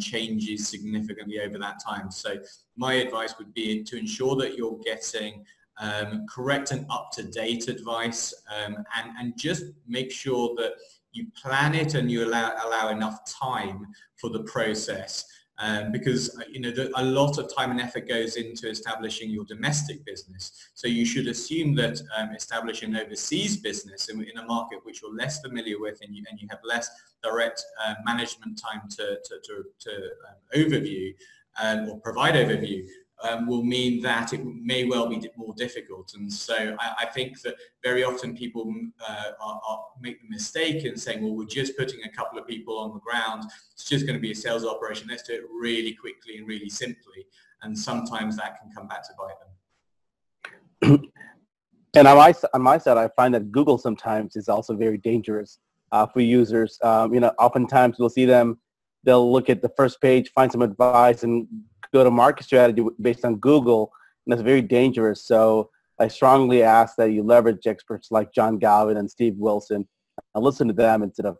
changes significantly over that time. So my advice would be to ensure that you're getting correct and up-to-date advice, and just make sure that you plan it and you allow enough time for the process, because you know a lot of time and effort goes into establishing your domestic business. So you should assume that establishing an overseas business in a market which you're less familiar with, and you have less direct management time to overview or provide overview, will mean that it may well be more difficult. And so I think that very often people make the mistake in saying, well, we're just putting a couple of people on the ground, it's just going to be a sales operation, let's do it really quickly and really simply, and sometimes that can come back to bite them. And on my side, I find that Google sometimes is also very dangerous for users. You know, oftentimes we'll see them, they'll look at the first page, find some advice, and go to market strategy based on Google, and that's very dangerous. So I strongly ask that you leverage experts like John Galvin and Steve Wilson and listen to them instead of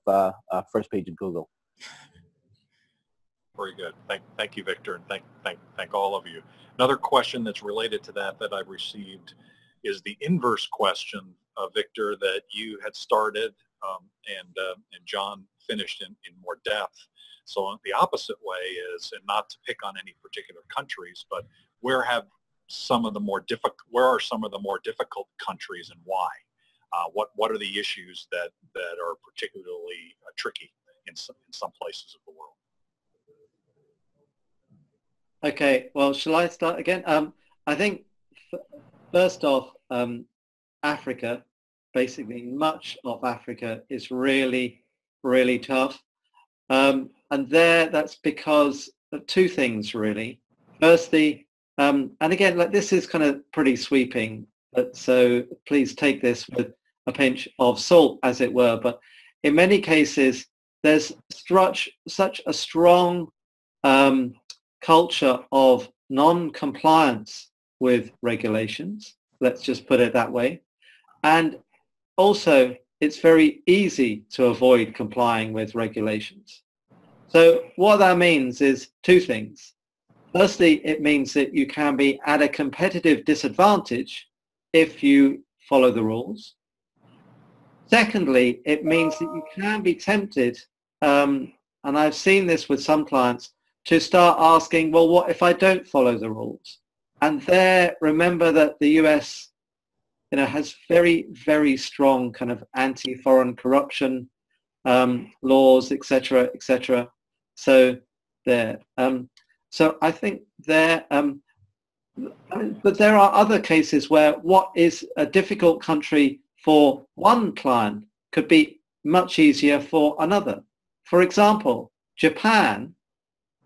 first page of Google. Very good. Thank you, Victor, and thank all of you. Another question that's related to that I've received is the inverse question Victor, that you had started and John finished in more depth. So the opposite way is, and not to pick on any particular countries, but where are some of the more difficult countries and why? What are the issues that are particularly tricky in some places of the world? Okay, well, shall I start again? I think first off, Africa, basically much of Africa is really, really tough. And that's because of two things, really. Firstly, and again, like, this is kind of pretty sweeping, but so please take this with a pinch of salt, as it were. But in many cases, there's such a strong culture of non-compliance with regulations, let's just put it that way. And also, it's very easy to avoid complying with regulations. So what that means is two things. Firstly, it means that you can be at a competitive disadvantage if you follow the rules. Secondly, it means that you can be tempted, and I've seen this with some clients, to start asking, well, what if I don't follow the rules? And there, remember that the US, you know, has very, very strong kind of anti-foreign corruption laws, etc., etc. So there. So I think there, but there are other cases where what is a difficult country for one client could be much easier for another. For example, Japan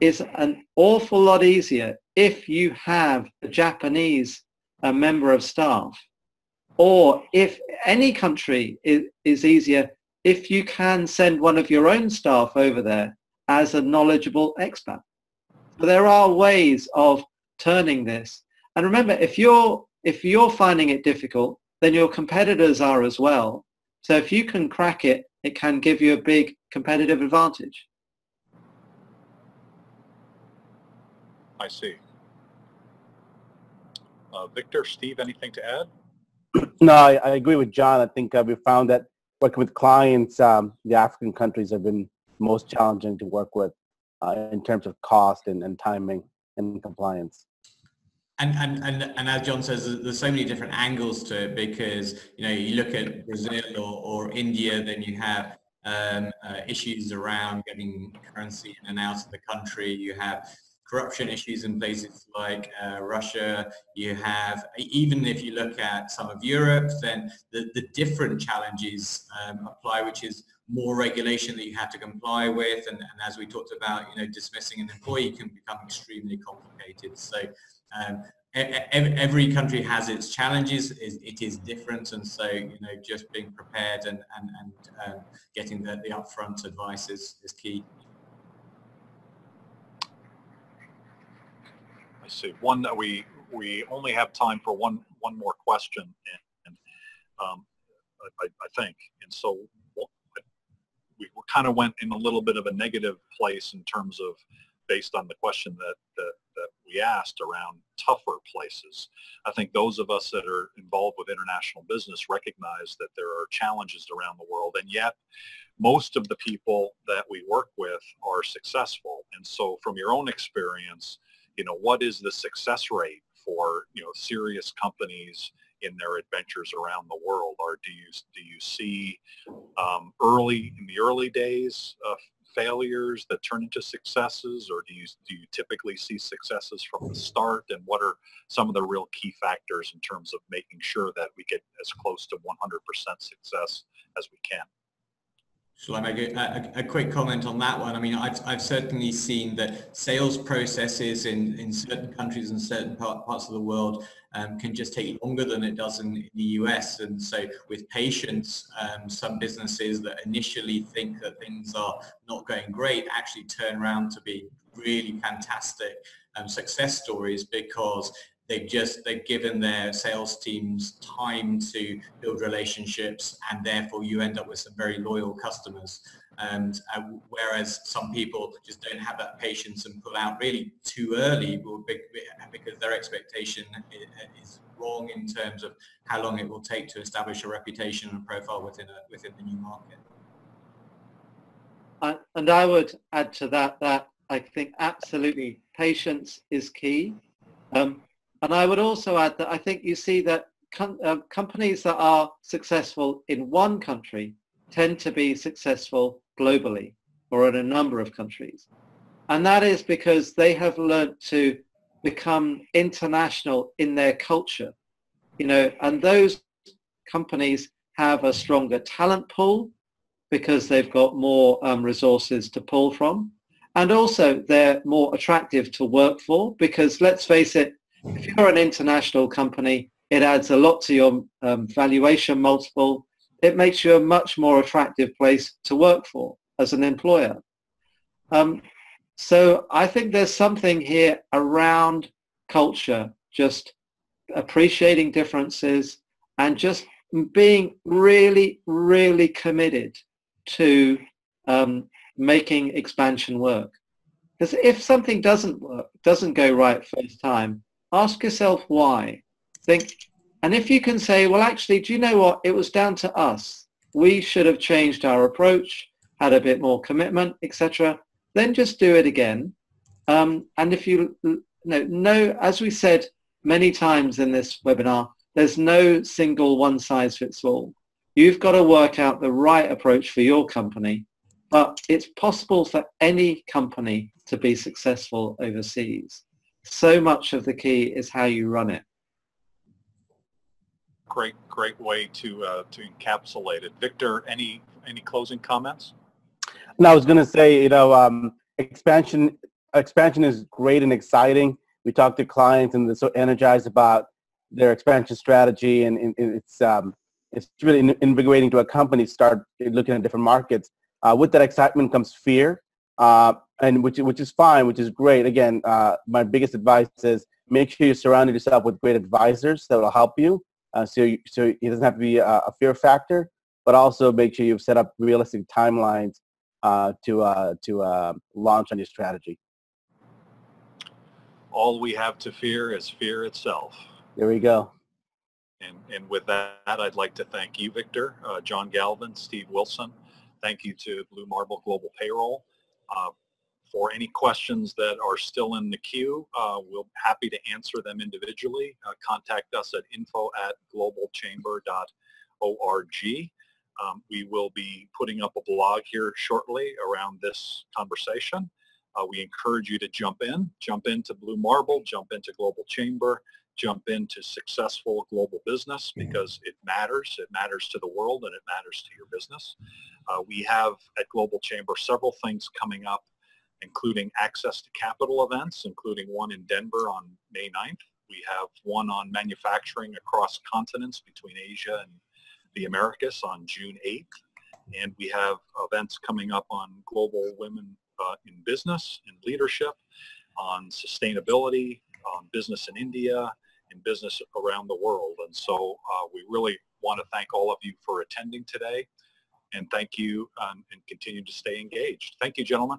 is an awful lot easier if you have a Japanese member of staff, or if any country is easier if you can send one of your own staff over there as a knowledgeable expat. So there are ways of turning this. And remember, if you're finding it difficult, then your competitors are as well. So if you can crack it, it can give you a big competitive advantage. I see. Victor, Steve, anything to add? No, I agree with John. I think we found that working with clients, the African countries have been most challenging to work with in terms of cost and timing and compliance. And as John says, there's so many different angles to it, because, you know, you look at Brazil or India, then you have issues around getting currency in and out of the country. You have corruption issues in places like Russia. You have, even if you look at some of Europe, then the different challenges apply, which is more regulation that you have to comply with. And as we talked about, you know, dismissing an employee can become extremely complicated. So every country has its challenges. It is different. And so, you know, just being prepared and getting the upfront advice is key. So one that we only have time for one more question, I think, and so we kind of went in a little bit of a negative place in terms of, based on the question that we asked around tougher places. I think those of us that are involved with international business recognize that there are challenges around the world, and yet most of the people that we work with are successful. And so from your own experience, you know, what is the success rate for, you know, serious companies in their adventures around the world? Or do you see in the early days failures that turn into successes, or do you typically see successes from the start? And what are some of the real key factors in terms of making sure that we get as close to 100% success as we can? Shall I make a quick comment on that one? I mean, I've certainly seen that sales processes in certain countries and certain parts of the world can just take longer than it does in the US. And so with patience, some businesses that initially think that things are not going great actually turn around to be really fantastic success stories, because they've given their sales teams time to build relationships, and therefore you end up with some very loyal customers. And whereas some people just don't have that patience and pull out really too early because their expectation is wrong in terms of how long it will take to establish a reputation and a profile within the new market. And I would add to that that I think absolutely patience is key. And I would also add that I think you see that companies that are successful in one country tend to be successful globally or in a number of countries. And that is because they have learned to become international in their culture, you know, and those companies have a stronger talent pool because they've got more resources to pull from. And also they're more attractive to work for because, let's face it, if you're an international company, it adds a lot to your valuation multiple. It makes you a much more attractive place to work for as an employer. So I think there's something here around culture, just appreciating differences and just being really, really committed to making expansion work. Because if something doesn't work, doesn't go right first time, ask yourself why. Think, and if you can say, well, actually, do you know what? It was down to us. We should have changed our approach, had a bit more commitment, etc. Then just do it again. And if you know, as we said many times in this webinar, there's no single one-size-fits-all. You've got to work out the right approach for your company, but it's possible for any company to be successful overseas. So much of the key is how you run it. Great, great way to encapsulate it. Victor, any closing comments? And I was going to say, you know, expansion is great and exciting. We talk to clients and they're so energized about their expansion strategy, and it's really invigorating to a company to start looking at different markets. With that excitement comes fear, and which is fine, which is great. Again, my biggest advice is make sure you surround yourself with great advisors that will help you. So it doesn't have to be a fear factor, but also make sure you've set up realistic timelines to launch on your strategy. All we have to fear is fear itself. There we go. And with that, I'd like to thank you, Victor, John Galvin, Steve Wilson. Thank you to Blue Marble Global Payroll. For any questions that are still in the queue, we'll be happy to answer them individually. Contact us at info@globalchamber.org. We will be putting up a blog here shortly around this conversation. We encourage you to jump into Blue Marble, jump into Global Chamber, jump into successful global business, because it matters. It matters to the world and it matters to your business. We have at Global Chamber several things coming up, including access to capital events, including one in Denver on May 9th. We have one on manufacturing across continents between Asia and the Americas on June 8th. And we have events coming up on global women in business and leadership, on sustainability, on business in India, and business around the world. And so we really want to thank all of you for attending today, and thank you, and continue to stay engaged. Thank you, gentlemen.